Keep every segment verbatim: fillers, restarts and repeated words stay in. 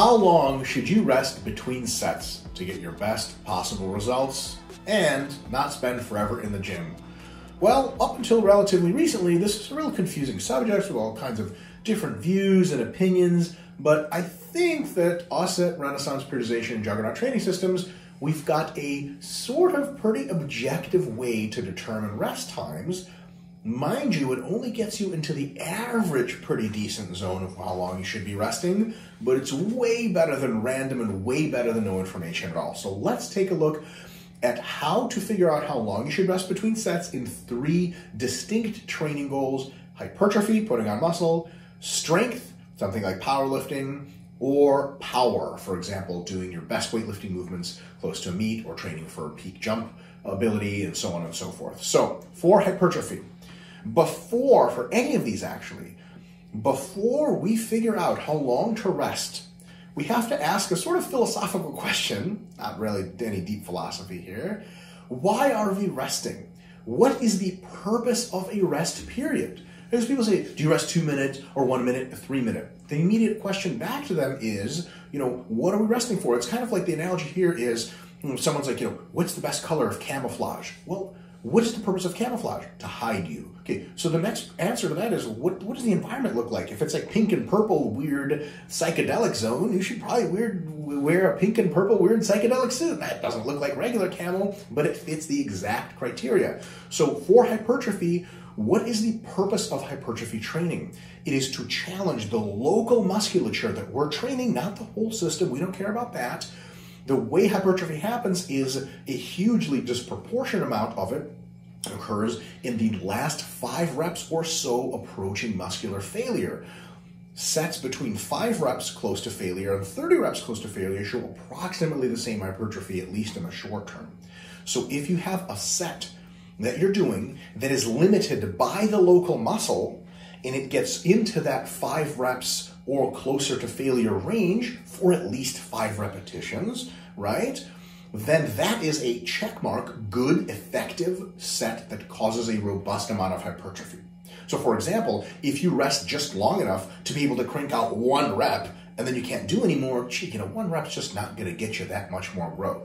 How long should you rest between sets to get your best possible results and not spend forever in the gym? Well, up until relatively recently, this is a real confusing subject with all kinds of different views and opinions, but I think that us at Renaissance Periodization and Juggernaut Training Systems, we've got a sort of pretty objective way to determine rest times. Mind you, it only gets you into the average pretty decent zone of how long you should be resting, but it's way better than random and way better than no information at all. So let's take a look at how to figure out how long you should rest between sets in three distinct training goals: hypertrophy, putting on muscle; strength, something like powerlifting; or power, for example, doing your best weightlifting movements close to a meet or training for peak jump ability, and so on and so forth. So for hypertrophy, before, for any of these actually, before we figure out how long to rest, we have to ask a sort of philosophical question, not really any deep philosophy here. Why are we resting? What is the purpose of a rest period? Because people say, do you rest two minutes or one minute or three minutes? The immediate question back to them is, you know, what are we resting for? It's kind of like the analogy here is, you know, someone's like, you know, what's the best color of camouflage? Well, what is the purpose of camouflage? To hide you. Okay, so the next answer to that is, what, what does the environment look like? If it's like pink and purple weird psychedelic zone, you should probably weird, wear a pink and purple weird psychedelic suit. That doesn't look like regular camel, but it fits the exact criteria. So for hypertrophy, what is the purpose of hypertrophy training? It is to challenge the local musculature that we're training, not the whole system. We don't care about that. The way hypertrophy happens is a hugely disproportionate amount of it occurs in the last five reps or so approaching muscular failure. Sets between five reps close to failure and thirty reps close to failure show approximately the same hypertrophy, at least in the short term. So if you have a set that you're doing that is limited by the local muscle and it gets into that five reps or closer to failure range for at least five repetitions, right? Then that is a checkmark, good, effective set that causes a robust amount of hypertrophy. So for example, if you rest just long enough to be able to crank out one rep and then you can't do any more, gee, you know, one rep's just not gonna get you that much more growth.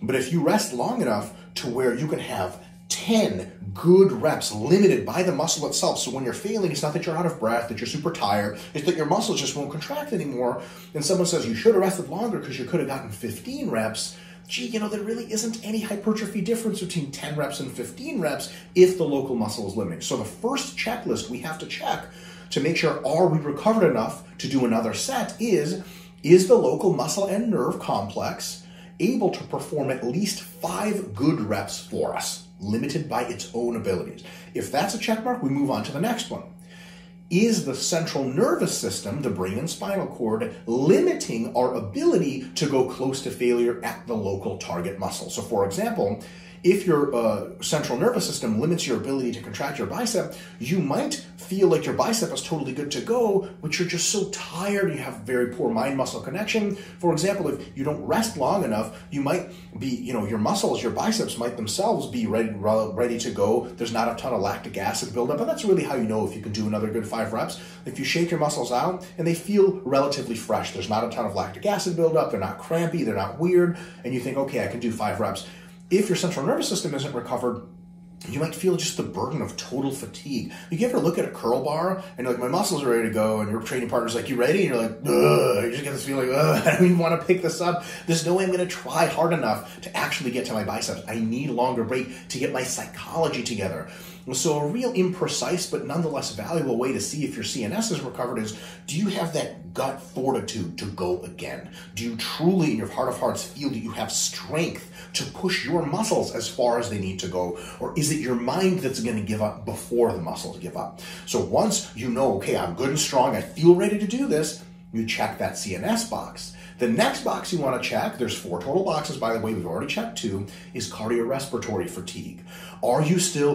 But if you rest long enough to where you can have ten good reps limited by the muscle itself. So when you're failing, it's not that you're out of breath, that you're super tired, it's that your muscles just won't contract anymore. And someone says, you should have rested longer because you could have gotten fifteen reps. Gee, you know, there really isn't any hypertrophy difference between ten reps and fifteen reps if the local muscle is limiting. So the first checklist we have to check to make sure, are we recovered enough to do another set is, is the local muscle and nerve complex able to perform at least five good reps for us, limited by its own abilities? If that's a check mark, we move on to the next one. Is the central nervous system, the brain and spinal cord, limiting our ability to go close to failure at the local target muscle? So for example, if your uh, central nervous system limits your ability to contract your bicep, you might feel like your bicep is totally good to go, but you're just so tired, you have very poor mind-muscle connection. For example, if you don't rest long enough, you might be, you know, your muscles, your biceps might themselves be ready, ready to go. There's not a ton of lactic acid buildup, but that's really how you know if you can do another good five reps. If you shake your muscles out and they feel relatively fresh, there's not a ton of lactic acid buildup, they're not crampy, they're not weird, and you think, okay, I can do five reps. If your central nervous system isn't recovered, you might feel just the burden of total fatigue. You ever look at a curl bar and you're like, my muscles are ready to go, and your training partner's like, you ready? And you're like, ugh, you just get this feeling, ugh, I don't even want to pick this up. There's no way I'm going to try hard enough to actually get to my biceps. I need a longer break to get my psychology together. So a real imprecise but nonetheless valuable way to see if your C N S is recovered is, do you have that gut fortitude to go again? Do you truly in your heart of hearts feel that you have strength to push your muscles as far as they need to go? Or is it your mind that's going to give up before the muscles give up? So once you know, okay, I'm good and strong, I feel ready to do this, you check that C N S box. The next box you want to check, there's four total boxes, by the way, we've already checked two, is cardiorespiratory fatigue. Are you still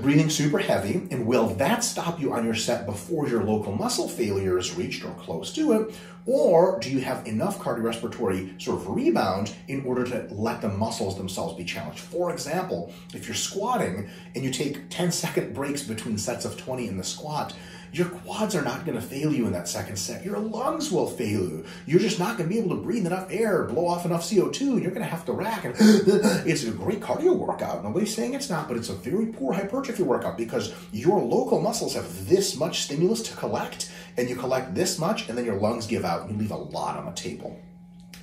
breathing super heavy? And will that stop you on your set before your local muscle failure is reached or close to it? Or do you have enough cardiorespiratory sort of rebound in order to let the muscles themselves be challenged? For example, if you're squatting and you take ten second breaks between sets of twenty in the squat, Your quads are not going to fail you in that second set. Your lungs will fail you. You're just not going to be able to breathe enough air, blow off enough C O two. You're going to have to rack. And it's a great cardio workout. Nobody's saying it's not, but it's a very poor hypertrophy workout because your local muscles have this much stimulus to collect, and you collect this much, and then your lungs give out, and you leave a lot on the table.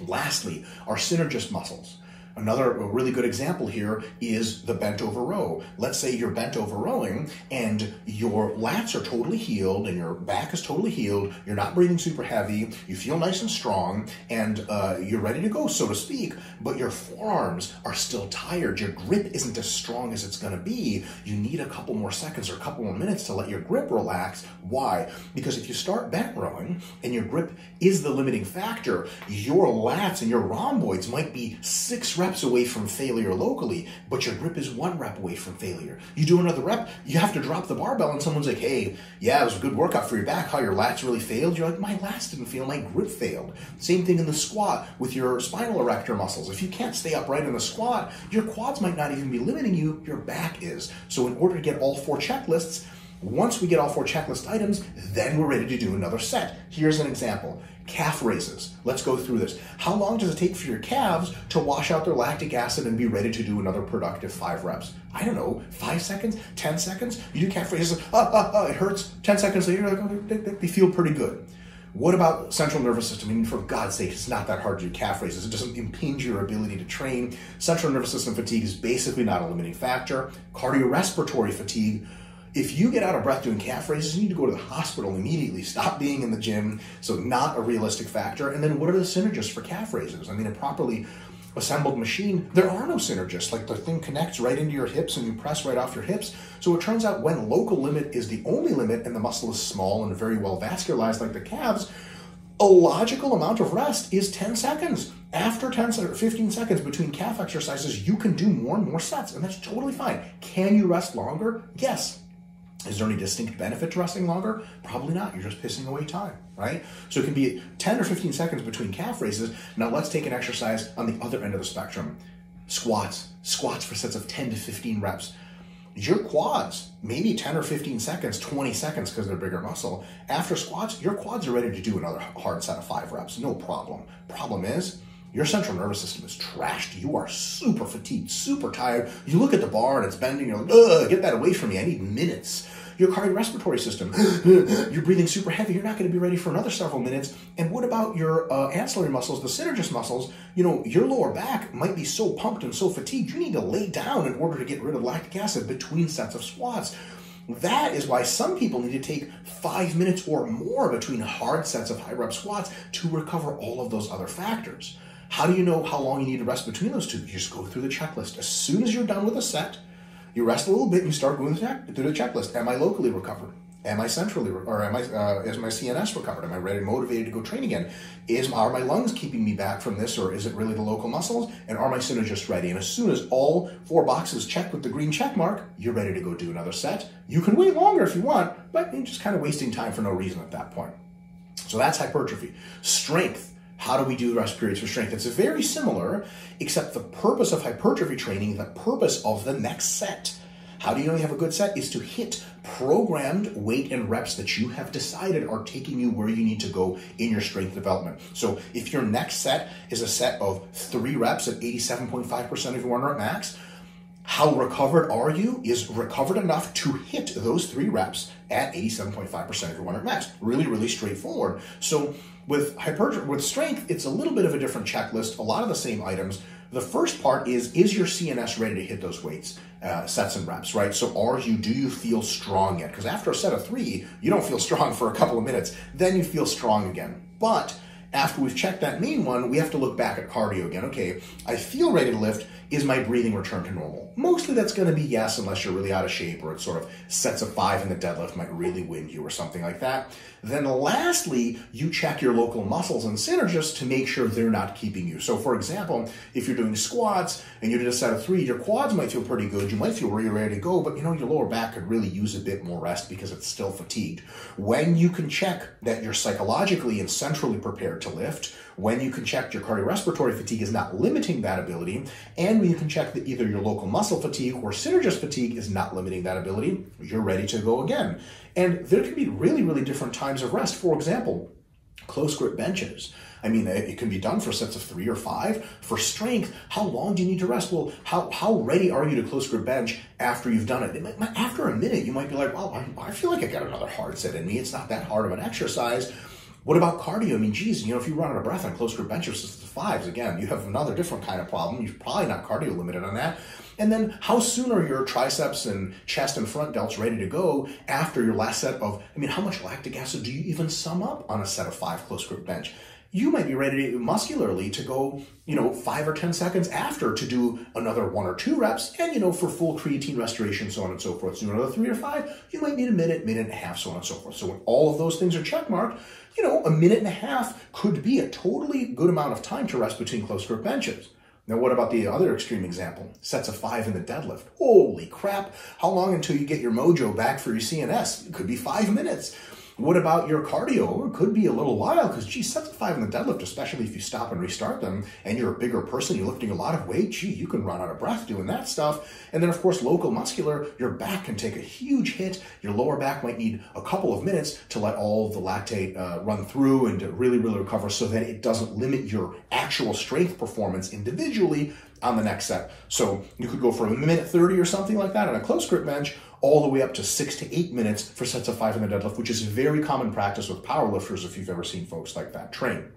Lastly, our synergist muscles. Another really good example here is the bent over row. Let's say you're bent over rowing and your lats are totally healed and your back is totally healed. You're not breathing super heavy. You feel nice and strong and uh, you're ready to go, so to speak, but your forearms are still tired. Your grip isn't as strong as it's gonna be. You need a couple more seconds or a couple more minutes to let your grip relax. Why? Because if you start bent rowing and your grip is the limiting factor, your lats and your rhomboids might be six reps reps away from failure locally, but your grip is one rep away from failure. You do another rep, you have to drop the barbell and someone's like, hey, yeah, it was a good workout for your back. How your lats really failed? You're like, my lats didn't fail, my grip failed. Same thing in the squat with your spinal erector muscles. If you can't stay upright in the squat, your quads might not even be limiting you, your back is. So in order to get all four checklists, once we get all four checklist items, then we're ready to do another set. Here's an example. Calf raises. Let's go through this. How long does it take for your calves to wash out their lactic acid and be ready to do another productive five reps? I don't know, five seconds, ten seconds? You do calf raises, oh, oh, oh, it hurts. ten seconds later, like, oh, they, they feel pretty good. What about central nervous system? I mean, for God's sake, it's not that hard to do calf raises. It doesn't impinge your ability to train. Central nervous system fatigue is basically not a limiting factor. Cardiorespiratory fatigue. If you get out of breath doing calf raises, you need to go to the hospital immediately. Stop being in the gym, so not a realistic factor. And then what are the synergists for calf raises? I mean, a properly assembled machine, there are no synergists. Like, the thing connects right into your hips and you press right off your hips. So it turns out when local limit is the only limit and the muscle is small and very well vascularized like the calves, a logical amount of rest is ten seconds. After ten or fifteen seconds between calf exercises, you can do more and more sets, and that's totally fine. Can you rest longer? Yes. Is there any distinct benefit to resting longer? Probably not. You're just pissing away time, right? So it can be ten or fifteen seconds between calf raises. Now let's take an exercise on the other end of the spectrum. Squats. Squats for sets of ten to fifteen reps. Your quads, maybe ten or fifteen seconds, twenty seconds because they're bigger muscle. After squats, your quads are ready to do another hard set of five reps. No problem. Problem is, your central nervous system is trashed. You are super fatigued, super tired. You look at the bar and it's bending. You're like, ugh, get that away from me. I need minutes. Your cardiorespiratory system, you're breathing super heavy. You're not going to be ready for another several minutes. And what about your uh, ancillary muscles, the synergist muscles? You know, your lower back might be so pumped and so fatigued, you need to lay down in order to get rid of lactic acid between sets of squats. That is why some people need to take five minutes or more between hard sets of high rep squats to recover all of those other factors. How do you know how long you need to rest between those two? You just go through the checklist. As soon as you're done with a set, you rest a little bit and you start going through the checklist. Am I locally recovered? Am I centrally, or am I, uh, is my C N S recovered? Am I ready and motivated to go train again? Is, are my lungs keeping me back from this, or is it really the local muscles? And are my synergists ready? And as soon as all four boxes check with the green check mark, you're ready to go do another set. You can wait longer if you want, but you're just kind of wasting time for no reason at that point. So that's hypertrophy. Strength. How do we do rest periods for strength? It's very similar, except the purpose of hypertrophy training, the purpose of the next set. How do you know you have a good set? Is to hit programmed weight and reps that you have decided are taking you where you need to go in your strength development. So if your next set is a set of three reps at eighty-seven point five percent of your one rep max, how recovered are you? Is recovered enough to hit those three reps at eighty-seven point five percent of your one rep max? Really, really straightforward. So With hypertrophy, with strength, it's a little bit of a different checklist, a lot of the same items. The first part is, is your C N S ready to hit those weights, uh, sets and reps, right? So are you, do you feel strong yet? Because after a set of three, you don't feel strong for a couple of minutes. Then you feel strong again. But after we've checked that main one, we have to look back at cardio again. Okay, I feel ready to lift. Is my breathing return to normal? Mostly that's going to be yes, unless you're really out of shape or it's sort of sets of five in the deadlift might really wind you or something like that. Then lastly, you check your local muscles and synergists to make sure they're not keeping you. So for example, if you're doing squats and you did a set of three, your quads might feel pretty good. You might feel really ready to go, but you know, your lower back could really use a bit more rest because it's still fatigued. When you can check that you're psychologically and centrally prepared to lift, when you can check your cardiorespiratory fatigue is not limiting that ability, and when you can check that either your local muscle fatigue or synergist fatigue is not limiting that ability, you're ready to go again. And there can be really, really different times of rest. For example, close grip benches. I mean, it can be done for sets of three or five. For strength, how long do you need to rest? Well, how, how ready are you to close grip bench after you've done it? it might, after a minute, you might be like, well, I, I feel like I got another hard set in me. It's not that hard of an exercise. What about cardio? I mean, geez, you know, if you run out of breath on close grip benches to fives, again, you have another different kind of problem. You're probably not cardio limited on that. And then how soon are your triceps and chest and front delts ready to go after your last set of, I mean, how much lactic acid do you even sum up on a set of five close grip bench? You might be ready to, muscularly to go, you know, five or ten seconds after to do another one or two reps. And, you know, for full creatine restoration, so on and so forth, so another three or five, you might need a minute, minute and a half, so on and so forth. So when all of those things are checkmarked, you know, a minute and a half could be a totally good amount of time to rest between close grip benches. Now, what about the other extreme example? Sets of five in the deadlift. Holy crap. How long until you get your mojo back for your C N S? It could be five minutes. What about your cardio? It could be a little while because, gee, sets of five in the deadlift, especially if you stop and restart them and you're a bigger person, you're lifting a lot of weight, gee, you can run out of breath doing that stuff. And then, of course, local muscular, your back can take a huge hit. Your lower back might need a couple of minutes to let all the lactate uh, run through and to really, really recover so that it doesn't limit your actual strength performance individually on the next set. So you could go for a minute thirty or something like that on a close grip bench, all the way up to six to eight minutes for sets of five in the deadlift, which is very common practice with powerlifters if you've ever seen folks like that train.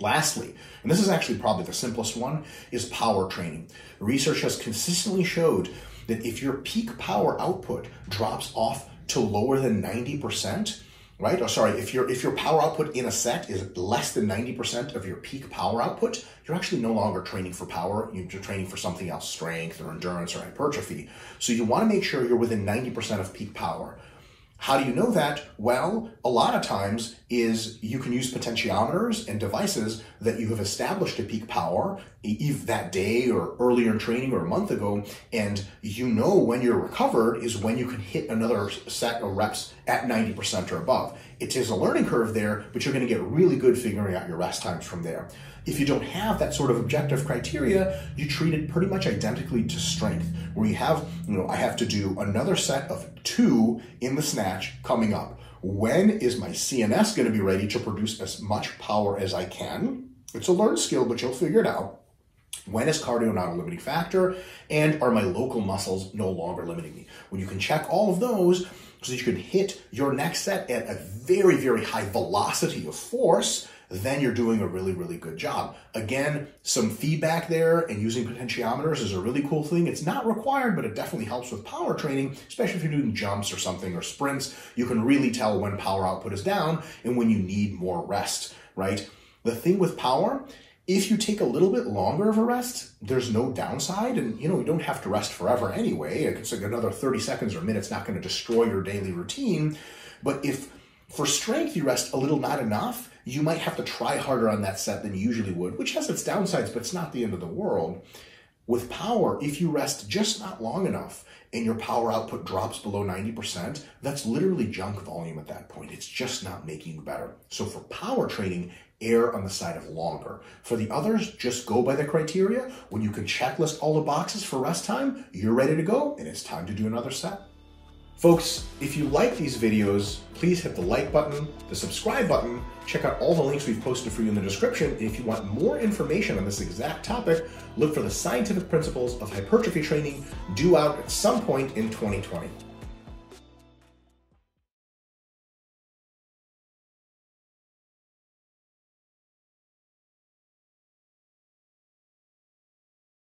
Lastly, and this is actually probably the simplest one, is power training. Research has consistently showed that if your peak power output drops off to lower than ninety percent, right? Oh, sorry, if your if your power output in a set is less than ninety percent of your peak power output, you're actually no longer training for power. You're training for something else, strength or endurance or hypertrophy. So you want to make sure you're within ninety percent of peak power. How do you know that? Well, a lot of times is you can use potentiometers and devices that you have established at peak power either that day or earlier in training or a month ago, and you know when you're recovered is when you can hit another set of reps at ninety percent or above. It is a learning curve there, but you're going to get really good figuring out your rest times from there. If you don't have that sort of objective criteria, you treat it pretty much identically to strength, where you have, you know, I have to do another set of two in the snatch coming up. When is my C N S going to be ready to produce as much power as I can? It's a learned skill, but you'll figure it out. When is cardio not a limiting factor? And are my local muscles no longer limiting me? When you can check all of those, so that you can hit your next set at a very, very high velocity of force, then you're doing a really, really good job. Again, some feedback there and using potentiometers is a really cool thing. It's not required, but it definitely helps with power training, especially if you're doing jumps or something or sprints. You can really tell when power output is down and when you need more rest, right? The thing with power, if you take a little bit longer of a rest, there's no downside, and you know, you don't have to rest forever anyway. It's like another thirty seconds or a minute's not going to destroy your daily routine. But if for strength you rest a little not enough, you might have to try harder on that set than you usually would, which has its downsides, but it's not the end of the world. With power, if you rest just not long enough and your power output drops below ninety percent, that's literally junk volume at that point. It's just not making you better. So for power training, err on the side of longer. For the others, just go by the criteria. When you can checklist all the boxes for rest time, you're ready to go and it's time to do another set. Folks, if you like these videos, please hit the like button, the subscribe button, check out all the links we've posted for you in the description. And if you want more information on this exact topic, look for the scientific principles of hypertrophy training due out at some point in twenty twenty.